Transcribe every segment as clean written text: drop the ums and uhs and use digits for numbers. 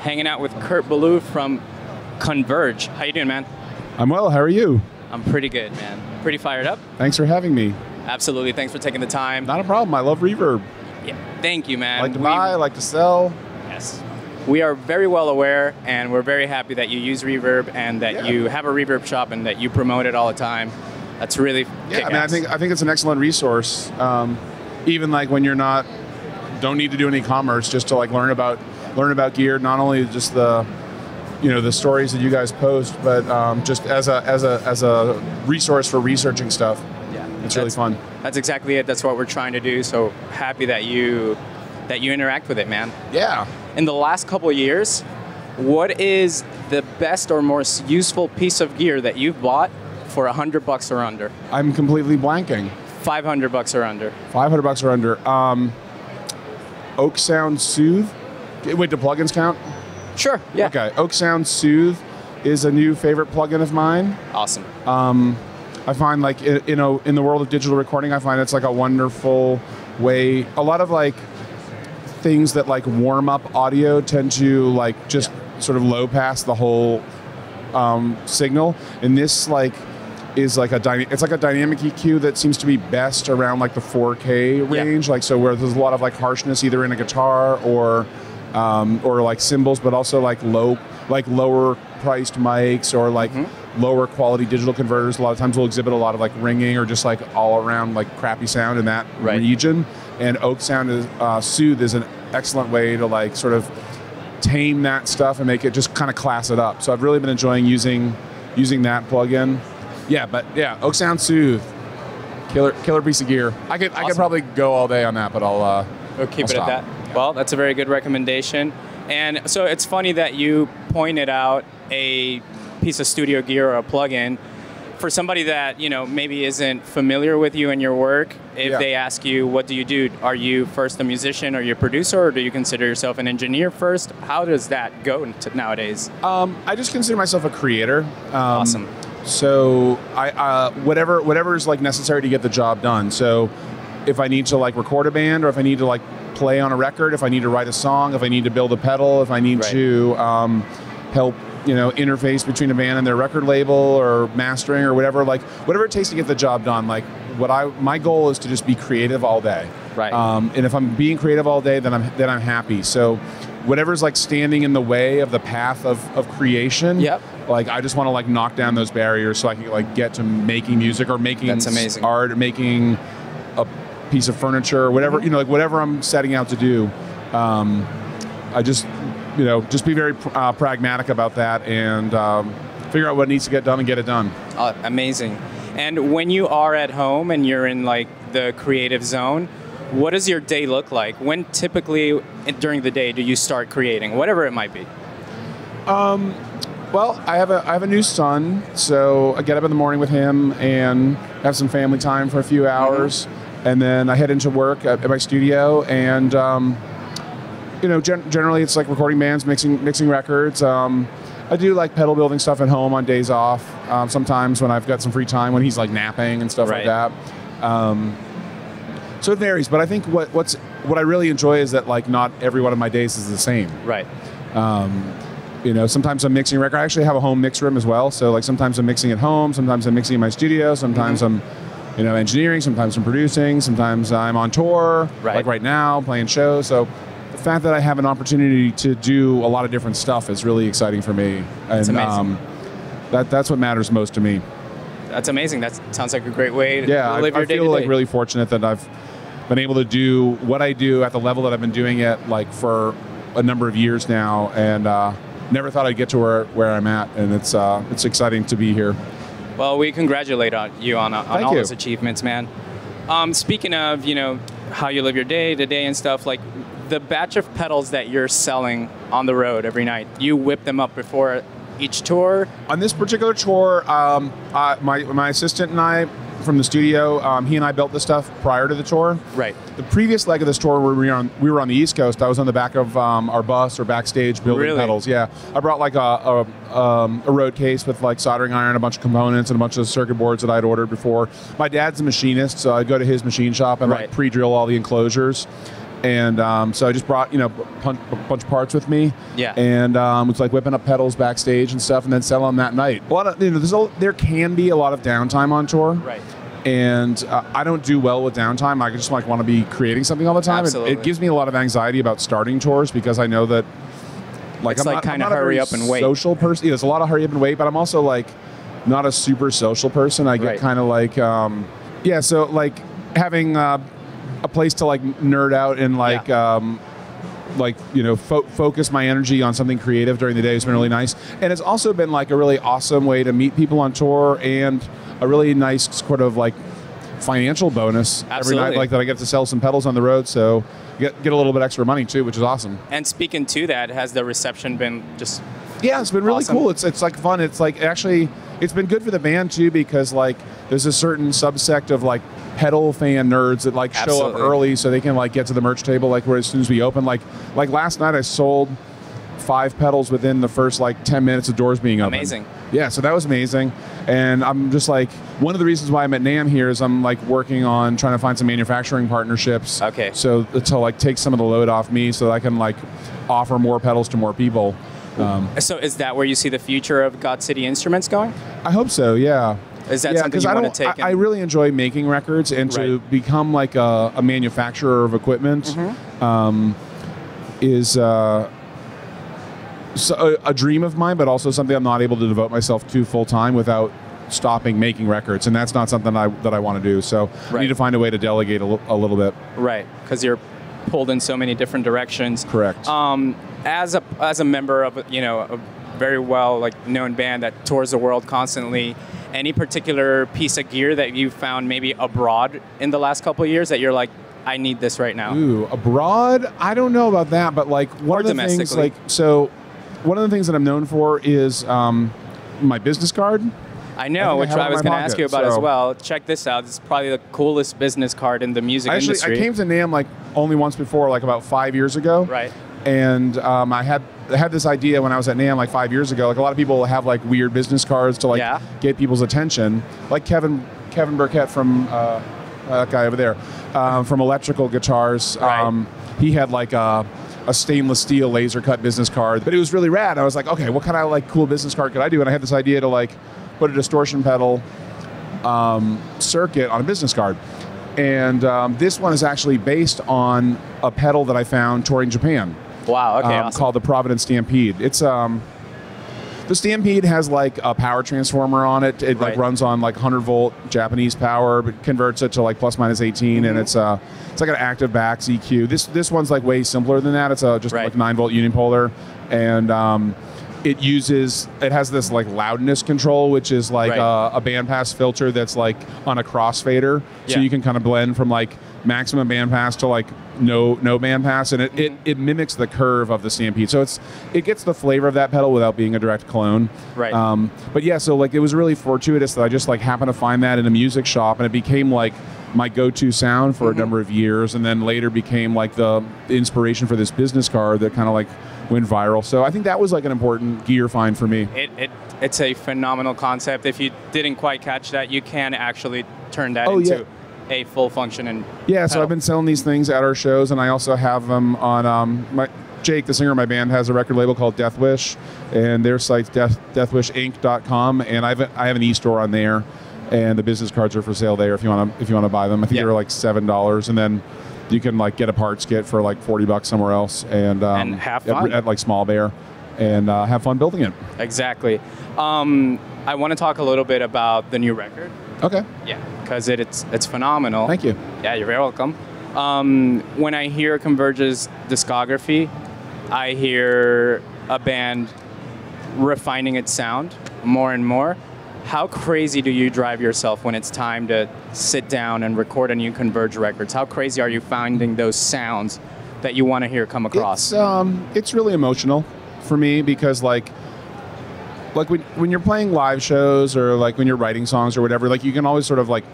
hanging out with Kurt Ballou from Converge. How you doing, man? I'm well. How are you? I'm pretty good, man. Pretty fired up. Thanks for having me. Absolutely. Thanks for taking the time. Not a problem. I love Reverb. Yeah. Thank you, man. I like to buy, I like to sell. Yes. We are very well aware, and we're very happy that you use Reverb and that you have a Reverb shop and that you promote it all the time. That's really kick-ass. I mean, I think it's an excellent resource. Even like when you're not, don't need to do any commerce, just to like learn about gear. Not only just the, you know, the stories that you guys post, but just as a resource for researching stuff. Yeah, it's really fun. That's exactly it. That's what we're trying to do. So happy that you interact with it, man. Yeah. In the last couple of years, what is the best or most useful piece of gear that you've bought for $100 or under? I'm completely blanking. $500 or under. $500 or under. Oeksound Soothe. Wait, do plugins count? Sure. Yeah. Okay. Oeksound Soothe is a new favorite plugin of mine. Awesome. I find like in the world of digital recording, I find it's like a wonderful way. A lot of like things that like warm up audio tend to like just sort of low pass the whole signal, and this like is like a dynamic EQ that seems to be best around like the 4K range, like so where there's a lot of like harshness either in a guitar or like cymbals, but also like lower priced mics or like lower quality digital converters. A lot of times will exhibit a lot of like ringing or just like all around like crappy sound in that region. And Oeksound Soothe is an excellent way to like sort of tame that stuff and make it just kind of class it up. So I've really been enjoying using that plugin. Yeah, but yeah, Oeksound Soothe, killer piece of gear. I could probably go all day on that, but I'll keep it at that. Yeah. Well, that's a very good recommendation. And so it's funny that you pointed out a piece of studio gear or a plugin. For somebody that, you know, maybe isn't familiar with you and your work, if they ask you, what do you do? Are you first a musician or you're a producer, or do you consider yourself an engineer first? How does that go nowadays? I just consider myself a creator. Awesome. So I whatever is like necessary to get the job done. So if I need to like record a band, or if I need to like play on a record, if I need to write a song, if I need to build a pedal, if I need to help, you know, interface between a band and their record label, or mastering, or whatever, like whatever it takes to get the job done. Like my goal is to just be creative all day. Right. And if I'm being creative all day, then I'm happy. So whatever's like standing in the way of the path of creation. Yep. Like I just want to like knock down those barriers so I can like get to making music or making art or making a piece of furniture or whatever, you know, like whatever I'm setting out to do. I just, you know, just be very pragmatic about that and figure out what needs to get done and get it done. Amazing. And when you are at home and you're in like the creative zone, what does your day look like? When typically during the day do you start creating, whatever it might be? Well, I have a new son, so I get up in the morning with him and have some family time for a few hours, and then I head into work at my studio, and you know, generally it's like recording bands, mixing records. I do like pedal building stuff at home on days off. Sometimes when I've got some free time, when he's like napping and stuff like that. So it varies, but I think what I really enjoy is that like not every one of my days is the same. Right. You know, sometimes I'm mixing record. I actually have a home mix room as well. So like sometimes I'm mixing at home, sometimes I'm mixing in my studio, sometimes I'm, you know, engineering, sometimes I'm producing, sometimes I'm on tour, like right now playing shows. So the fact that I have an opportunity to do a lot of different stuff is really exciting for me. That's and amazing. That's what matters most to me. That's amazing. That sounds like a great way to live your day-to-day. I feel like really fortunate that I've been able to do what I do at the level that I've been doing it like for a number of years now, and never thought I'd get to where I'm at, and it's exciting to be here. Well, we congratulate you on all those achievements, man. Speaking of, you know, how you live your day-to-day and stuff, like the batch of pedals that you're selling on the road every night, you whip them up before each tour? On this particular tour, my assistant and I from the studio, he and I built this stuff prior to the tour. Right. The previous leg of this tour, where we were on the East Coast, I was on the back of our bus or backstage building pedals. Yeah. I brought like a road case with like soldering iron, a bunch of components, and a bunch of circuit boards that I'd ordered before. My dad's a machinist, so I'd go to his machine shop and like pre-drill all the enclosures. And so I just brought, you know, a bunch of parts with me. Yeah. And it's like whipping up pedals backstage and stuff, and then sell them that night. A lot of, you know, there can be a lot of downtime on tour. Right. And I don't do well with downtime. I just like want to be creating something all the time. It gives me a lot of anxiety about starting tours because I know that, like, it's like kind of hurry up and wait. Social person. Yeah, there's a lot of hurry up and wait, but I'm also like not a super social person. I get kind of like, yeah. So like having a place to like nerd out and like, like, you know, focus my energy on something creative during the day has been really nice. And it's also been like a really awesome way to meet people on tour and a really nice sort of like financial bonus every night, like that I get to sell some pedals on the road, so get a little bit extra money too, which is awesome. And speaking to that, has the reception been just it's been really awesome, cool. It's like fun. It's like actually it's been good for the band too, because like there's a certain subsect of like pedal fan nerds that like show up early so they can like get to the merch table like as soon as we open. Like last night I sold 5 pedals within the first like 10 minutes of doors being open. Amazing. Yeah, so that was amazing. And I'm just like, one of the reasons why I'm at NAMM here is I'm like working on trying to find some manufacturing partnerships. Okay. So to like take some of the load off me so that I can like offer more pedals to more people. So is that where you see the future of God City Instruments going? I hope so, yeah. Is that something you want to take in? I really enjoy making records, and to become like a manufacturer of equipment is... So a dream of mine, but also something I'm not able to devote myself to full time without stopping making records, and that's not something that I want to do. So I need to find a way to delegate a little bit. Right, because you're pulled in so many different directions. Correct. As a member of a very well known band that tours the world constantly, any particular piece of gear that you found maybe abroad in the last couple of years that you're like, I need this right now? Ooh, abroad? I don't know about that, but like one of the things one of the things that I'm known for is my business card. I know, which I was going to ask you about as well. Check this out. It's probably the coolest business card in the music industry. I came to NAMM like only once before, like about 5 years ago. Right. And I had this idea when I was at NAMM like 5 years ago. Like a lot of people have like weird business cards to like get people's attention. Like Kevin Burkett from that guy over there from Electrical Guitars. Right. He had like a stainless steel laser cut business card, but it was really rad. I was like, okay, what kind of like cool business card could I do? And I had this idea to like put a distortion pedal circuit on a business card. And this one is actually based on a pedal that I found touring Japan. Wow, okay, awesome. Called the Providence Stampede. It's the Stampede has like a power transformer on it. It like runs on like 100-volt Japanese power, but converts it to like plus minus 18, and it's like an active backs EQ. This one's like way simpler than that. It's just like 9-volt unipolar, and it has this like loudness control, which is like a bandpass filter that's like on a crossfader, so you can kind of blend from like maximum bandpass to like no bandpass, and it mimics the curve of the Stampede, so it gets the flavor of that pedal without being a direct clone. Right. But yeah, so like it was really fortuitous that I just like happened to find that in a music shop, and it became like my go-to sound for a number of years, and then later became like the inspiration for this business card that kind of like went viral. So I think that was like an important gear find for me. It's a phenomenal concept. If you didn't quite catch that, you can actually turn that into a full function. And pedal. So I've been selling these things at our shows, and I also have them on Jake, the singer of my band, has a record label called Deathwish, and their site's deathwishinc.com, and I have an e-store on there. And the business cards are for sale there if you want to buy them. I think they're like $7, and then you can like get a parts kit for like $40 somewhere else, and have fun at like Small Bear, and have fun building it. Exactly. I want to talk a little bit about the new record. Okay. Yeah, because it's phenomenal. Thank you. Yeah, you're very welcome. When I hear Converge's discography, I hear a band refining its sound more and more. How crazy do you drive yourself when it's time to sit down and record a new Converge records? How crazy are you finding those sounds that you want to hear come across? It's really emotional for me, because like when you're playing live shows, or like when you're writing songs or whatever, like you can always sort of like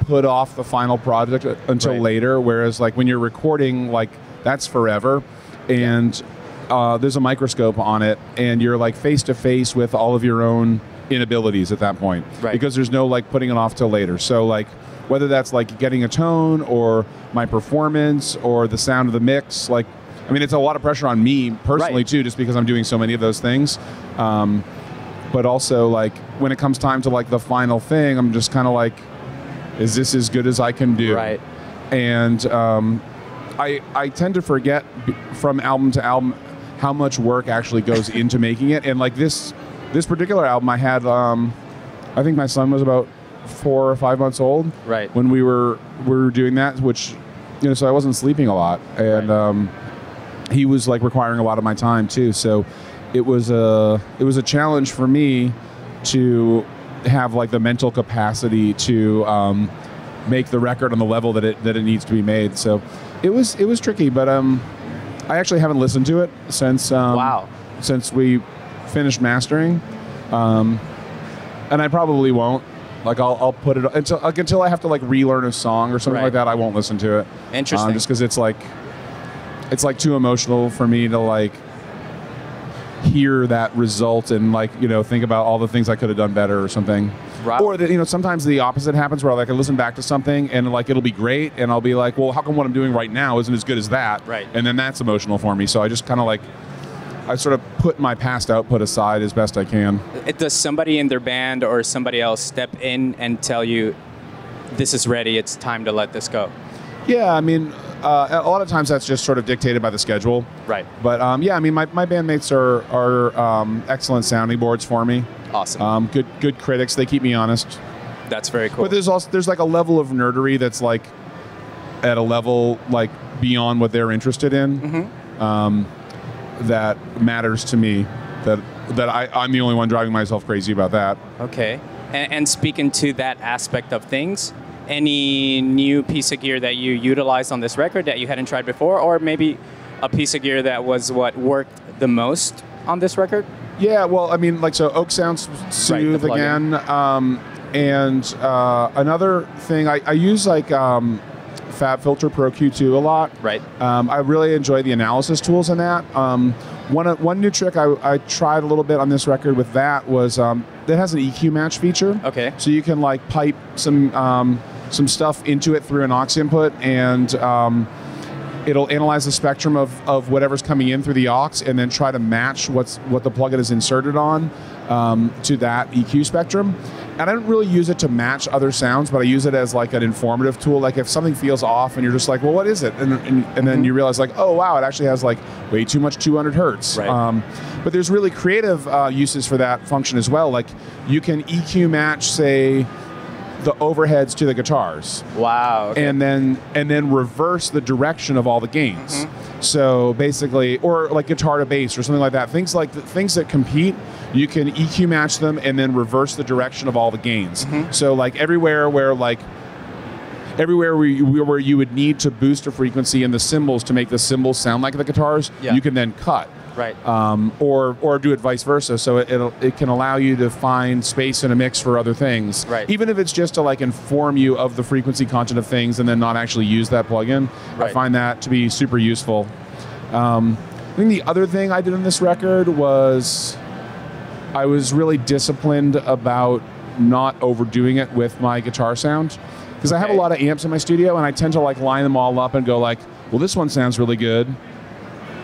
put off the final project until later, whereas like when you're recording, like that's forever. And there's a microscope on it, and you're like face to face with all of your own inabilities at that point, right, because there's no like putting it off till later. So like whether that's like getting a tone or my performance or the sound of the mix, like, I mean, it's a lot of pressure on me personally, right, too, just because I'm doing so many of those things. But also like when it comes time to like the final thing, I'm just kind of like, is this as good as I can do? Right. And I tend to forget from album to album how much work actually goes into making it. And like this particular album, I had, I think my son was about 4 or 5 months old, right, when we were doing that, which, you know, so I wasn't sleeping a lot, and right, he was like requiring a lot of my time too. So it was a challenge for me to have like the mental capacity to make the record on the level that it needs to be made. So it was tricky, but I actually haven't listened to it since we finished mastering, and I probably won't. Like I'll put it until I have to like relearn a song or something, right, like that. I won't listen to it. Interesting. Just because it's like too emotional for me to like hear that result and like, you know, think about all the things I could have done better or something. Right. Or that, you know, sometimes the opposite happens where like I listen back to something and like it'll be great and I'll be like, well, how come what I'm doing right now isn't as good as that? Right. And then that's emotional for me. So I just kind of like, I sort of put my past output aside as best I can. Does somebody in their band or somebody else step in and tell you, this is ready, it's time to let this go? Yeah, I mean, a lot of times that's just sort of dictated by the schedule. Right. But yeah, I mean, my bandmates are excellent sounding boards for me. Awesome. Good critics, they keep me honest. That's very cool. But there's like a level of nerdery that's like at a level like beyond what they're interested in. Mm-hmm. That matters to me, that I'm the only one driving myself crazy about that. Okay. And speaking to that aspect of things, any new piece of gear that you utilized on this record that you hadn't tried before, or maybe a piece of gear that was what worked the most on this record? Yeah, well, I mean, like, so Oeksound Soothe, right, again, and another thing, I use like FabFilter Pro Q2 a lot. Right. I really enjoy the analysis tools in that. One new trick I tried a little bit on this record with that was that has an EQ match feature. Okay. So you can like pipe some stuff into it through an aux input, and it'll analyze the spectrum of whatever's coming in through the aux, and then try to match what the plugin is inserted on to that EQ spectrum. And I don't really use it to match other sounds, but I use it as like an informative tool. Like if something feels off and you're just like, well, what is it? And then you realize like, oh, wow, it actually has like way too much 200 hertz. Right. But there's really creative uses for that function as well. Like you can EQ match, say, the overheads to the guitars. Wow. Okay. And then reverse the direction of all the gains. Mm-hmm. So basically, or like guitar to bass or something like that. Things that compete, you can EQ match them and then reverse the direction of all the gains. Mm-hmm. So like everywhere where you would need to boost a frequency in the cymbals to make the cymbals sound like the guitars, yeah, you can then cut. Right. Or do it vice versa. So it can allow you to find space in a mix for other things. Right. Even if it's just to like inform you of the frequency content of things and then not actually use that plugin. Right. I find that to be super useful. I think the other thing I did on this record was I was really disciplined about not overdoing it with my guitar sound. Because I have a lot of amps in my studio and I tend to like line them all up and go like, well, this one sounds really good.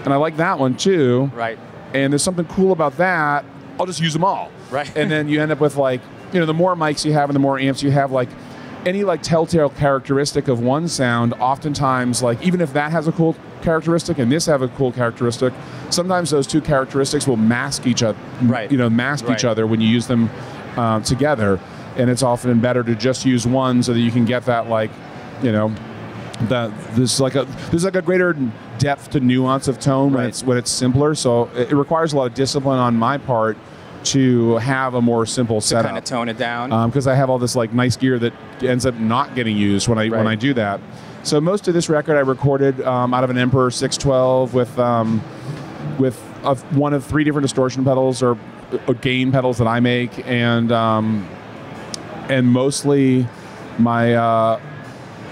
And I like that one too. Right. And there's something cool about that. I'll just use them all. Right. And then you end up with like, you know, the more mics you have and the more amps you have, like any like telltale characteristic of one sound, oftentimes like even if that has a cool characteristic and this have a cool characteristic, sometimes those two characteristics will mask each other. Right. You know, mask each other when you use them together. And it's often better to just use one so that you can get that like, you know, there's like a greater depth to nuance of tone when it's simpler. So it requires a lot of discipline on my part to have a more simple setup. To kind of tone it down. Because I have all this like nice gear that ends up not getting used when I do that. So most of this record I recorded out of an Emperor 612 with one of three different distortion pedals or gain pedals that I make, and mostly my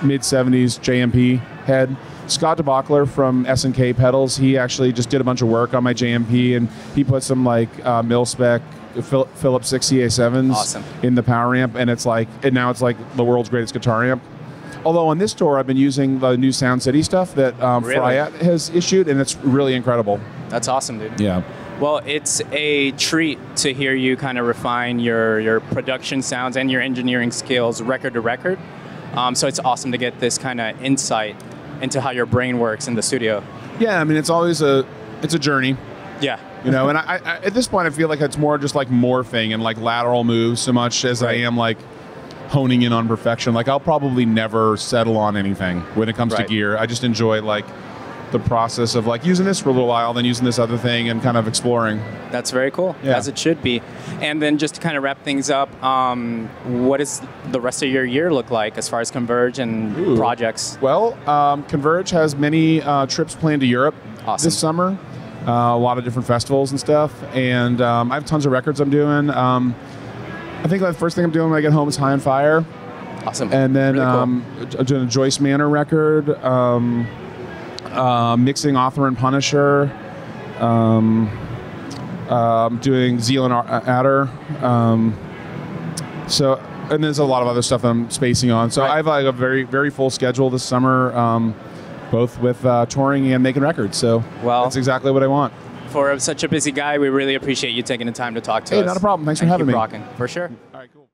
mid-70s JMP head. Scott DeBockler from S and K pedals, he actually just did a bunch of work on my JMP, and he put some like mil-spec Philips 6CA7s awesome. In the power amp, and it's like, and now it's like the world's greatest guitar amp. Although on this tour, I've been using the new Sound City stuff that really? Fryatt has issued, and it's really incredible. That's awesome, dude. Yeah. Well, it's a treat to hear you kind of refine your production sounds and your engineering skills record to record. So it's awesome to get this kind of insight into how your brain works in the studio. Yeah, I mean, it's always a journey. Yeah. You know, and I at this point, I feel like it's more just like morphing and like lateral moves so much as right. I am like honing in on perfection. Like I'll probably never settle on anything when it comes right. to gear. I just enjoy like the process of like using this for a little while, then using this other thing and kind of exploring. That's very cool, yeah. As it should be. And then just to kind of wrap things up, what does the rest of your year look like as far as Converge and Ooh. Projects? Well, Converge has many trips planned to Europe awesome. This summer. A lot of different festivals and stuff, and I have tons of records I'm doing. I think the first thing I'm doing when I get home is High on Fire. Awesome. And then really cool. I'm doing a Joyce Manor record, mixing Author and Punisher, doing Zeal and Adder. So, and there's a lot of other stuff I'm spacing on. So right. I have like a very, very full schedule this summer. Both with touring and making records. So well, that's exactly what I want. For such a busy guy, we really appreciate you taking the time to talk to us. Hey, not a problem. Thanks for having me. Keep rocking, for sure. All right, cool.